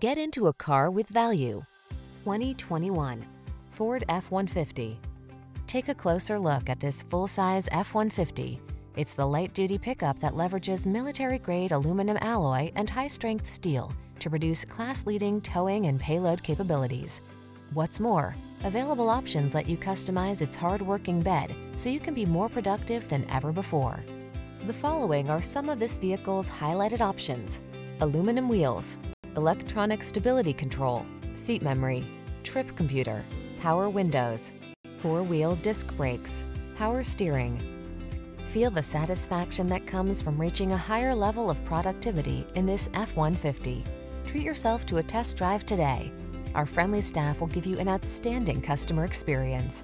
Get into a car with value. 2021 Ford F-150. Take a closer look at this full-size F-150. It's the light-duty pickup that leverages military-grade aluminum alloy and high-strength steel to produce class-leading towing and payload capabilities. What's more, available options let you customize its hard-working bed so you can be more productive than ever before. The following are some of this vehicle's highlighted options: aluminum wheels, electronic stability control, seat memory, trip computer, power windows, four-wheel disc brakes, power steering. Feel the satisfaction that comes from reaching a higher level of productivity in this F-150. Treat yourself to a test drive today. Our friendly staff will give you an outstanding customer experience.